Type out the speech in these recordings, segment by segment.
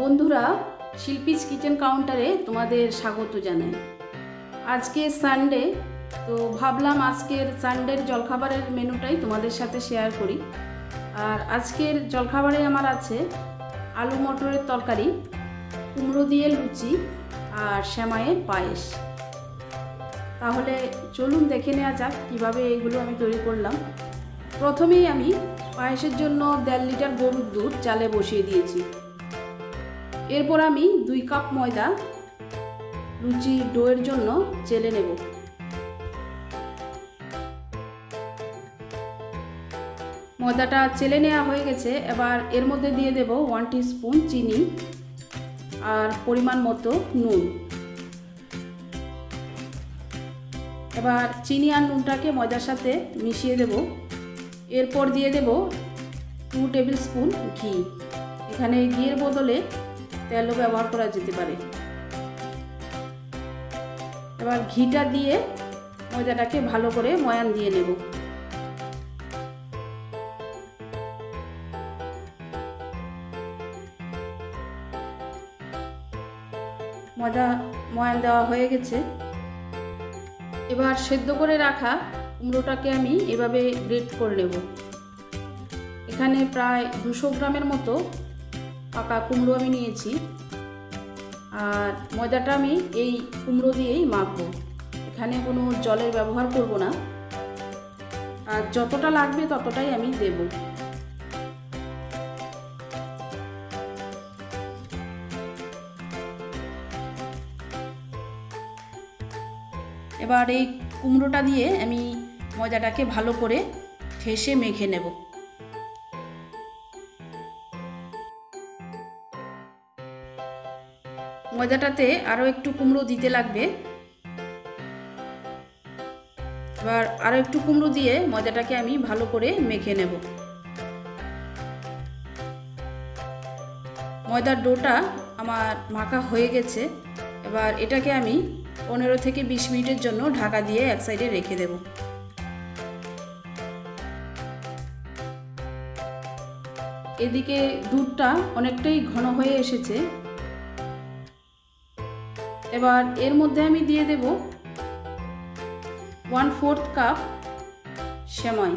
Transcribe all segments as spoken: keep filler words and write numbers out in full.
বন্ধুরা শিল্পীজ কিচেন কাউন্টারে তোমাদের স্বাগত জানাই। আজকে সানডে, তো ভাবলাম আজকের সানডের জলখাবারের মেনুটাই তোমাদের সাথে শেয়ার করি। আর আজকের জলখাবারে আমার আছে আলু মটরের তরকারি, কুমড়ো দিয়ে লুচি আর সেমাইয়ের পায়েশ। তাহলে চলুন দেখে নেওয়া যাক কীভাবে এইগুলো আমি তৈরি করলাম। প্রথমেই আমি পায়েসের জন্য দেড় লিটার গরুর দুধ চালে বসিয়ে দিয়েছি। এরপর আমি দুই কাপ ময়দা লুচি ডোয়ের জন্য চেলে নেব। ময়দাটা চেলে নেওয়া হয়ে গেছে, এবার এর মধ্যে দিয়ে দেব ওয়ান টিস্পুন চিনি আর পরিমাণ মতো নুন। এবার চিনি আর নুনটাকে ময়দার সাথে মিশিয়ে দেব। এরপর দিয়ে দেব টু টেবিল স্পুন ঘি। এখানে ঘিয়ের বদলে তেলও ব্যবহার করা যেতে পারে। এবার ঘিটা দিয়ে ময়দাটাকে ভালো করে ময়ান দিয়ে নেব। ময়দা ময়ান দেওয়া হয়ে গেছে। এবার সেদ্ধ করে রাখা কুমড়োটাকে আমি এভাবে গ্রেট করে নেব। এখানে প্রায় দুশো গ্রামের মতো পাকা কুমড়ো আমি নিয়েছি, আর ময়দাটা আমি এই কুমড়ো দিয়েই মাখবো। এখানে কোনো জলের ব্যবহার করব না, আর যতটা লাগবে ততটাই আমি দেব। এবার এই কুমড়োটা দিয়ে আমি ময়দাটাকে ভালো করে ঠেসে মেখে নেব। ময়দাটাতে আরও একটু কুমড়ো দিতে লাগবে। এবার আরও একটু কুমড়ো দিয়ে ময়দাটাকে আমি ভালো করে মেখে নেব। ময়দার ডোটা আমার মাখা হয়ে গেছে। এবার এটাকে আমি পনেরো থেকে বিশ মিনিটের জন্য ঢাকা দিয়ে এক সাইডে রেখে দেব। এদিকে দুধটা অনেকটাই ঘন হয়ে এসেছে। এবার এর মধ্যে আমি দিয়ে দেব ওয়ান ফোর্থ কাপ সেমাই।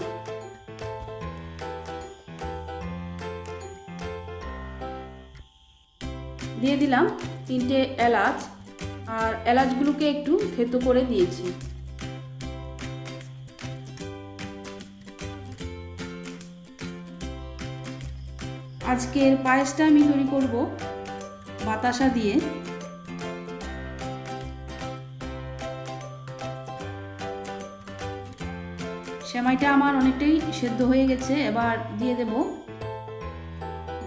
দিয়ে দিলাম তিনটে এলাচ, আর এলাচগুলোকে একটু থেতো করে দিয়েছি। আজকের পায়েসটা আমি তৈরি করব বাতাসা দিয়ে। সেমাইটা আমার অনেকটাই সেদ্ধ হয়ে গেছে। এবার দিয়ে দেব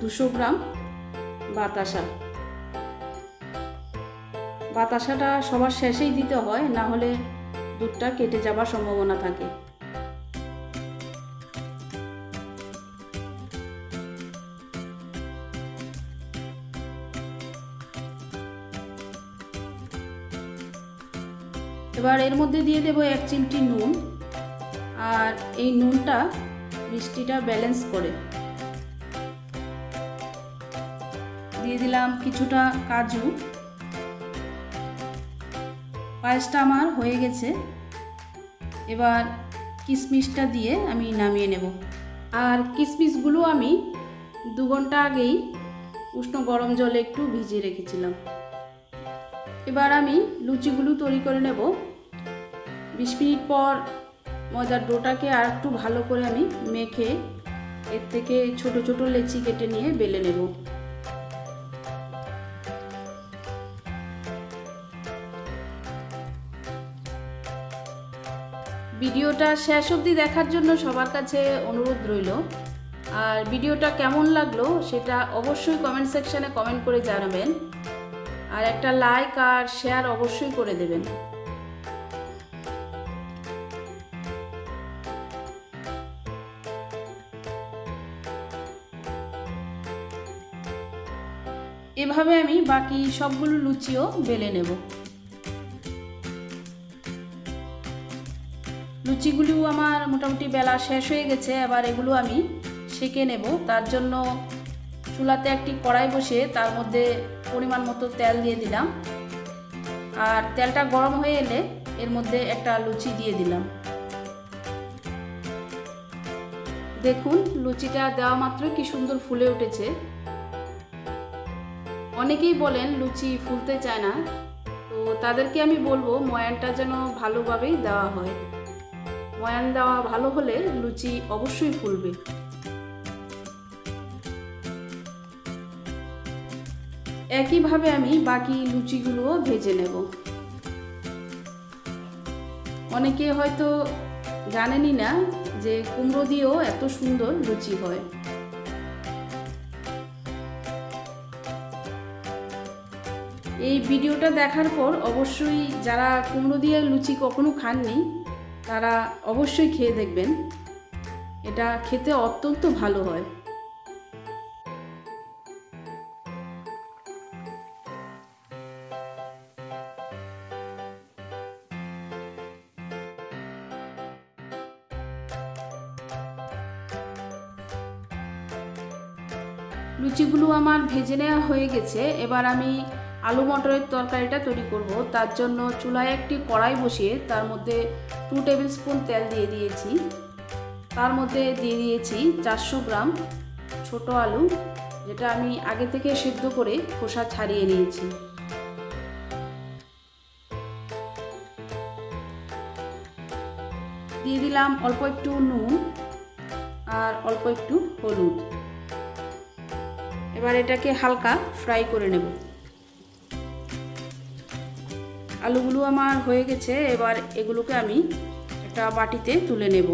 দুশো গ্রাম বাতাসা। বাতাসাটা সবার শেষেই দিতে হয়, না হলে দুধটা কেটে যাবার সম্ভাবনা থাকে। এবার এর মধ্যে দিয়ে দেব এক চিমটি নুন, আর এই নুনটা মিষ্টিটা ব্যালেন্স করে। দিয়ে দিলাম কিছুটা কাজু। পায়েসটা আমার হয়ে গেছে। এবার কিশমিশটা দিয়ে আমি নামিয়ে নেব। আর কিশমিশগুলো আমি দু ঘন্টা আগেই উষ্ণ গরম জলে একটু ভিজিয়ে রেখেছিলাম। এবার আমি লুচিগুলো তৈরি করে নেব। বিশ মিনিট পর ময়দার ডোটাকে আর একটু ভালো করে আমি মেখে এর থেকে ছোট ছোট লেচি কেটে নিয়ে বেলে নেব। ভিডিওটা শেষ অবধি দেখার জন্য সবার কাছে অনুরোধ রইল। আর ভিডিওটা কেমন লাগলো সেটা অবশ্যই কমেন্ট সেকশানে কমেন্ট করে জানাবেন, আর একটা লাইক আর শেয়ার অবশ্যই করে দেবেন। এভাবে আমি বাকি সবগুলো লুচিও বেলে নেব। লুচিগুলো আমার মোটামুটি বেলা শেষ হয়ে গেছে। এবার এগুলো আমি সেঁকে নেব। তার জন্য চুলাতে একটি কড়াই বসিয়ে তার মধ্যে পরিমাণ মতো তেল দিয়ে দিলাম। আর তেলটা গরম হয়ে এলে এর মধ্যে একটা লুচি দিয়ে দিলাম। দেখুন লুচিটা দেওয়া মাত্র কি সুন্দর ফুলে উঠেছে। অনেকেই বলেন লুচি ফুলতে চায় না, তো তাদেরকে আমি বলবো ময়ানটা যেন ভালোভাবেই দেওয়া হয়। ময়ান দেওয়া ভালো হলে লুচি অবশ্যই ফুলবে। একইভাবে আমি বাকি লুচিগুলোও ভেজে নেব। অনেকে হয়তো জানেনই না যে কুমড়ো দিয়েও এত সুন্দর লুচি হয়। এই ভিডিওটা দেখার পর অবশ্যই যারা কুমড়ো দিয়ে লুচি কখনো খাননি তারা অবশ্যই খেয়ে দেখবেন, এটা খেতে অত্যন্ত ভালো হয়। লুচিগুলো আমার ভেজে নেওয়া হয়ে গেছে। এবার আমি আলু মটরের তরকারিটা তৈরি করব। তার জন্য চুলায় একটি কড়াই বসিয়ে তার মধ্যে টু টেবিল স্পুন তেল দিয়ে দিয়েছি। তার মধ্যে দিয়ে দিয়েছি চারশো গ্রাম ছোট আলু, যেটা আমি আগে থেকে সিদ্ধ করে খোসা ছাড়িয়ে নিয়েছি। দিয়ে দিলাম অল্প একটু নুন আর অল্প একটু হলুদ। এবার এটাকে হালকা ফ্রাই করে নেব। আলুগুলো আমার হয়ে গেছে, এবার এগুলোকে আমি একটা বাটিতে তুলে নেব।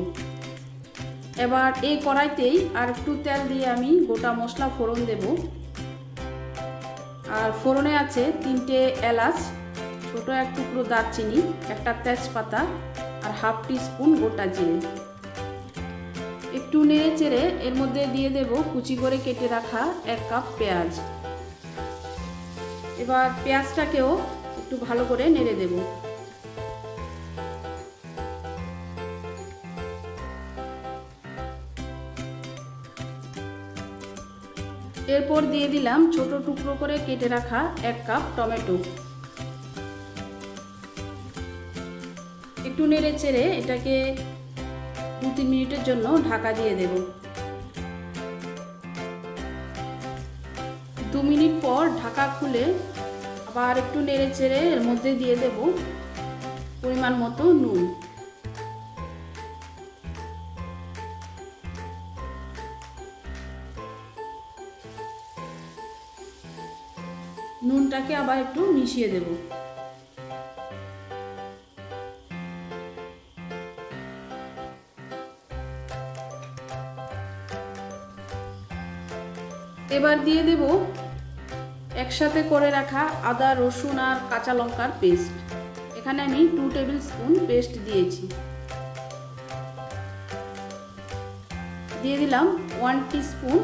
এবার এই কড়াইতেই আর একটু তেল দিয়ে আমি গোটা মশলা ফোড়ন দেব। আর ফোড়নে আছে তিনটে এলাচ, ছোটো এক টুকরো দারচিনি, একটা তেজপাতা আর হাফ টি স্পুন গোটা জিরে। একটু নেড়ে চেড়ে এর মধ্যে দিয়ে দেব কুচি করে কেটে রাখা এক কাপ পেঁয়াজ। এবার পেঁয়াজটাকেও একটু ভালো করে নেড়ে দেব। এরপর দিয়ে দিলাম ছোট টুকরো করে কেটে রাখা এক কাপ টমেটো। একটু নেড়ে চেড়ে এটাকে দু তিন মিনিটের জন্য ঢাকা দিয়ে দেব। দু মিনিট পর ঢাকা খুলে আবার একটু নেড়ে চেড়ে এর মধ্যে দিয়ে দেব পরিমাণ মতো নুন। নুনটাকে আবার একটু মিশিয়ে দেব। এবার দিয়ে দেব একসাথে করে রাখা আদা, রসুন আর কাঁচা লঙ্কার পেস্ট। এখানে আমি টু টেবিল স্পুন পেস্ট দিয়েছি। দিয়ে দিলাম ওয়ান টিস্পুন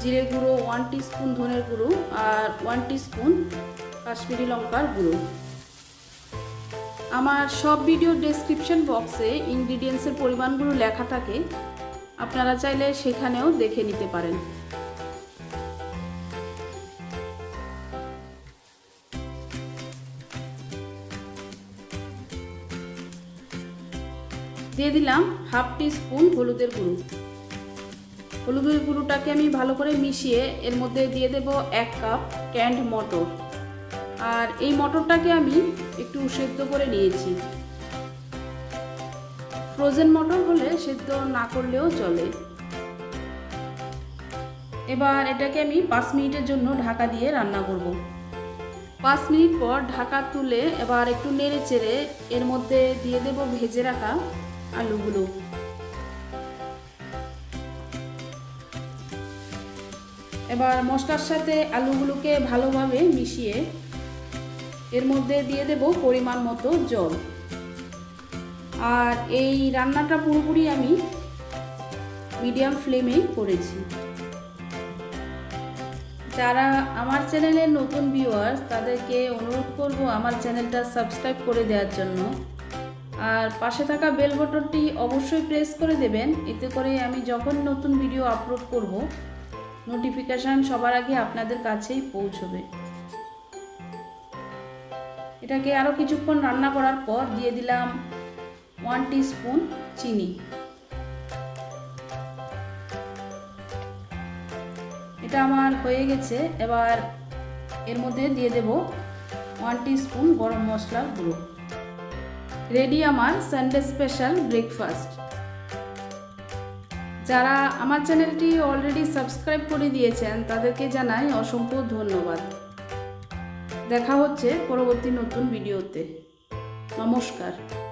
জিরে গুঁড়ো, ওয়ান টিস্পুন ধনের গুঁড়ো আর ওয়ান টিস্পুন কাশ্মীরি লঙ্কার গুঁড়ো। আমার সব ভিডিও ডেসক্রিপশন বক্সে ইনগ্রিডিয়েন্টসের পরিমাণগুলো লেখা থাকে, আপনারা চাইলে সেখানেও দেখে নিতে পারেন। দিয়ে দিলাম হাফ টি স্পুন হলুদের গুঁড়ো। হলুদের গুঁড়োটাকে আমি ভালো করে মিশিয়ে এর মধ্যে দিয়ে দেব এক কাপ ক্যান্ড মটর। আর এই মটরটাকে আমি একটু সেদ্ধ করে নিয়েছি। ফ্রোজেন মটর হলে সেদ্ধ না করলেও চলে। এবার এটাকে আমি পাঁচ মিনিটের জন্য ঢাকা দিয়ে রান্না করব। পাঁচ মিনিট পর ঢাকা তুলে এবার একটু নেড়ে চেড়ে এর মধ্যে দিয়ে দেব ভেজে রাখা আলুগুলো। এবার মশলার সাথে আলুগুলোকে ভালোভাবে মিশিয়ে এর মধ্যে দিয়ে দেব পরিমাণ মতো জল। আর এই রান্নাটা পুরোপুরি আমি মিডিয়াম ফ্লেমেই করেছি। যারা আমার চ্যানেলের নতুন ভিউয়ার্স তাদেরকে অনুরোধ করব আমার চ্যানেলটা সাবস্ক্রাইব করে দেওয়ার জন্য। আর পাশে থাকা বেল বাটনটি অবশ্যই প্রেস করে দেবেন, এতে করে আমি যখন নতুন ভিডিও আপলোড করব नोटिफिकेशन सबार आगे आपनादेर काछेई पौंछबे। एटाके आरो किछुक्षण रान्ना करार पर दिए दिलाम वन टीस्पून चीनी। এটা আমার হয়ে গেছে। এবার এর মধ্যে দিয়ে দেব वन टीस्पून গরম মশলা গুঁড়ো। রেডি আমার সানডে স্পেশাল ব্রেকফাস্ট। যারা আমার চ্যানেলটি অলরেডি সাবস্ক্রাইব করে দিয়েছেন তাদেরকে জানাই অসংখ্য ধন্যবাদ। দেখা হচ্ছে পরবর্তী নতুন ভিডিওতে। নমস্কার।